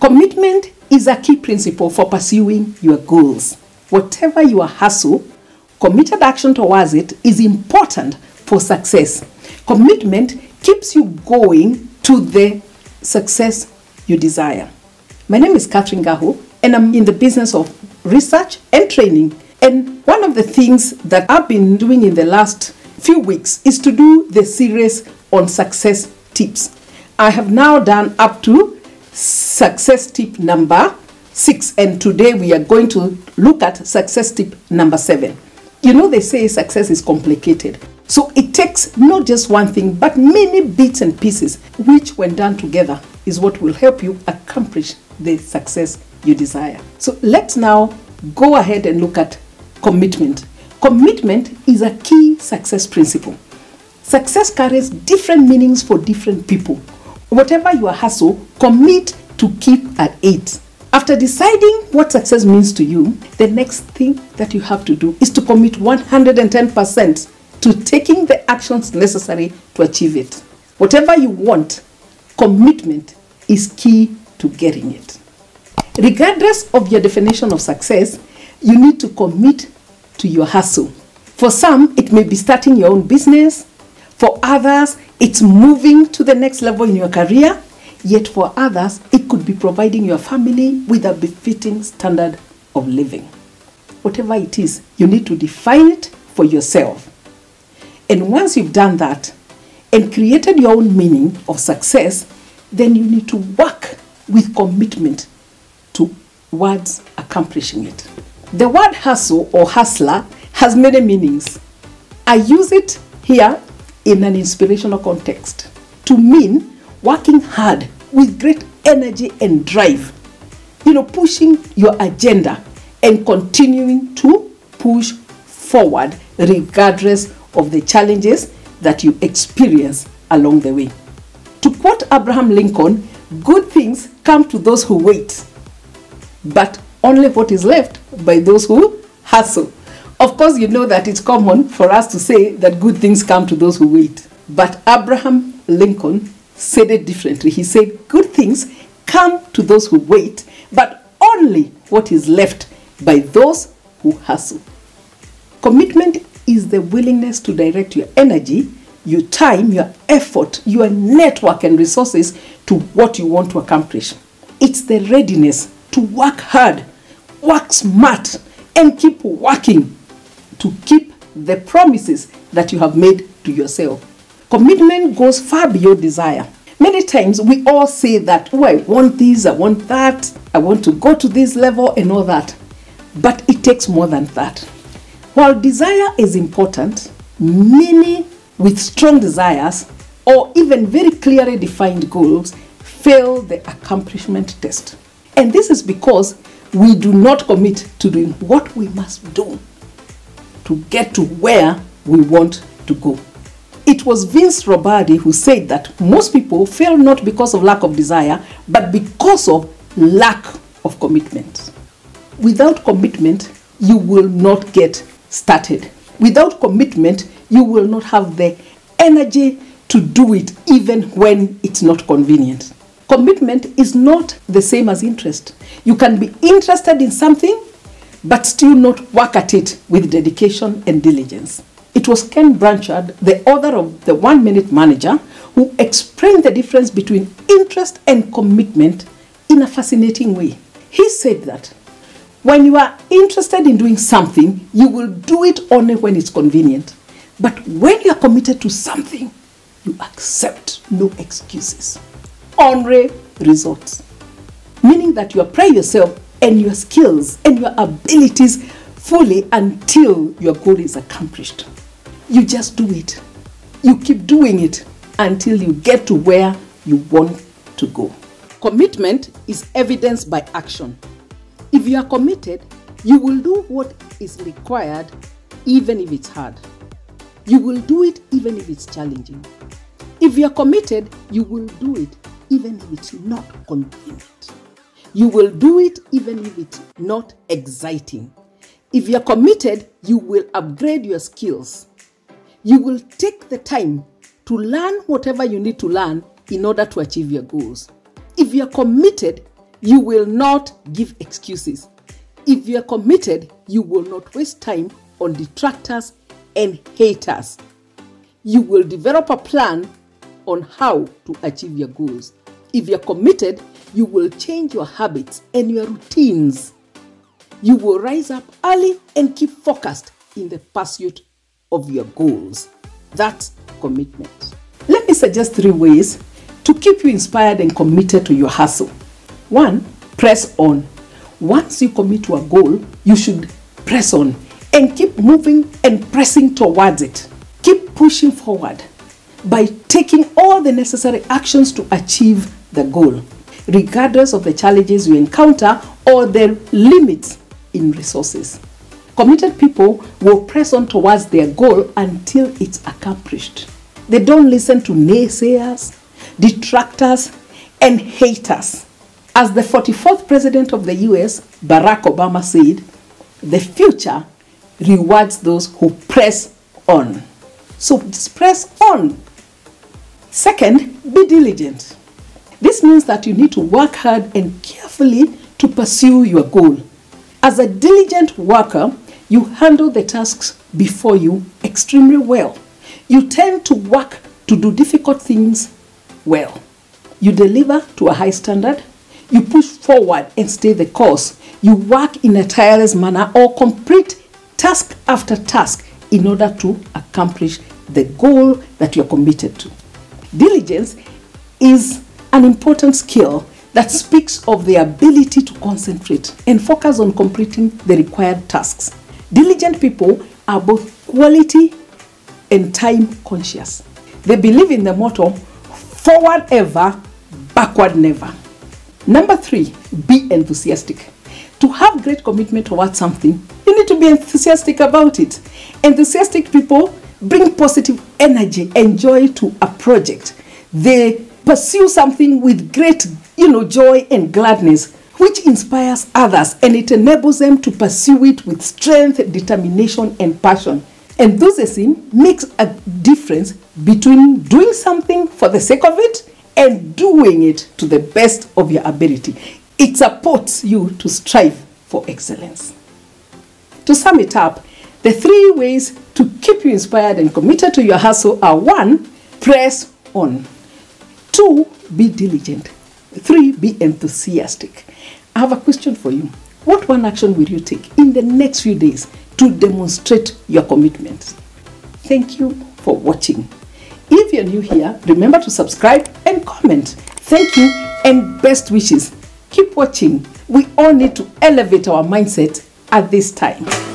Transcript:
Commitment is a key principle for pursuing your goals. Whatever your hustle, committed action towards it is important for success. Commitment keeps you going to the success you desire. My name is Catherine Gaho, and I'm in the business of research and training. And one of the things that I've been doing in the last few weeks is to do the series on success tips. I have now done up to success tip number 6, and today we are going to look at success tip number 7. You know, they say success is complicated. So it takes not just one thing, but many bits and pieces, which when done together is what will help you accomplish the success you desire. So let's now go ahead and look at commitment. Commitment is a key success principle. Success carries different meanings for different people. Whatever your hustle, commit to keep at it. After deciding what success means to you, the next thing that you have to do is to commit 110% to taking the actions necessary to achieve it. Whatever you want, commitment is key to getting it. Regardless of your definition of success, you need to commit to your hustle. For some, it may be starting your own business. For others, it's moving to the next level in your career. Yet for others, it could be providing your family with a befitting standard of living. Whatever it is, you need to define it for yourself. And once you've done that and created your own meaning of success, then you need to work with commitment towards accomplishing it. The word hustle or hustler has many meanings. I use it here in an inspirational context to mean working hard with great energy and drive, pushing your agenda and continuing to push forward regardless of the challenges that you experience along the way. To quote Abraham Lincoln, good things come to those who wait, but only what is left by those who hustle. Of course, you know that it's common for us to say that good things come to those who wait, but Abraham Lincoln said it differently. He said, good things come to those who wait, but only what is left by those who hustle. Commitment is the willingness to direct your energy, your time, your effort, your network and resources to what you want to accomplish. It's the readiness to work hard, work smart, and keep working to keep the promises that you have made to yourself. Commitment goes far beyond desire. Many times we all say that, oh, I want this, I want that, I want to go to this level and all that. But it takes more than that. While desire is important, many with strong desires or even very clearly defined goals fail the accomplishment test. And this is because we do not commit to doing what we must do to get to where we want to go. It was Vince Lombardi who said that most people fail not because of lack of desire, but because of lack of commitment. Without commitment, you will not get started. Without commitment, you will not have the energy to do it even when it's not convenient. Commitment is not the same as interest. You can be interested in something, but still not work at it with dedication and diligence. It was Ken Blanchard, the author of the One Minute Manager, who explained the difference between interest and commitment in a fascinating way. He said that when you are interested in doing something, you will do it only when it's convenient. But when you are committed to something, you accept no excuses, only results. Meaning that you apply yourself and your skills and your abilities fully until your goal is accomplished. You just do it. You keep doing it until you get to where you want to go. Commitment is evidenced by action. If you are committed, you will do what is required even if it's hard. You will do it even if it's challenging. If you are committed, you will do it even if it's not convenient. You will do it even if it's not exciting. If you are committed, you will upgrade your skills. You will take the time to learn whatever you need to learn in order to achieve your goals. If you are committed, You will not give excuses. If you are committed, you will not waste time on detractors and haters. You will develop a plan on how to achieve your goals. If you are committed, you will change your habits and your routines. You will rise up early and keep focused in the pursuit of your goals. That's commitment. Let me suggest 3 ways to keep you inspired and committed to your hustle. 1. Press on. Once you commit to a goal, you should press on and keep moving and pressing towards it. Keep pushing forward by taking all the necessary actions to achieve the goal, regardless of the challenges you encounter or their limits in resources. Committed people will press on towards their goal until it's accomplished. They don't listen to naysayers, detractors, and haters. As the 44th president of the US, Barack Obama, said, the future rewards those who press on. So just press on. 2nd, be diligent. This means that you need to work hard and carefully to pursue your goal. As a diligent worker, you handle the tasks before you extremely well. You tend to work to do difficult things well. You deliver to a high standard. You push forward and stay the course. You work in a tireless manner or complete task after task in order to accomplish the goal that you're committed to. Diligence is an important skill that speaks of the ability to concentrate and focus on completing the required tasks. Diligent people are both quality and time conscious. They believe in the motto, forward ever, backward never. Number 3, be enthusiastic. To have great commitment towards something, you need to be enthusiastic about it. Enthusiastic people bring positive energy and joy to a project. They pursue something with great, joy and gladness, which inspires others, and it enables them to pursue it with strength, determination, and passion. Enthusiasm makes a difference between doing something for the sake of it and doing it to the best of your ability. It supports you to strive for excellence. To sum it up, the 3 ways to keep you inspired and committed to your hustle are: 1, press on; 2, be diligent; 3, be enthusiastic. I have a question for you. What one action will you take in the next few days to demonstrate your commitment? Thank you for watching. If you're new here, remember to subscribe and comment. Thank you and best wishes. Keep watching. We all need to elevate our mindset at this time.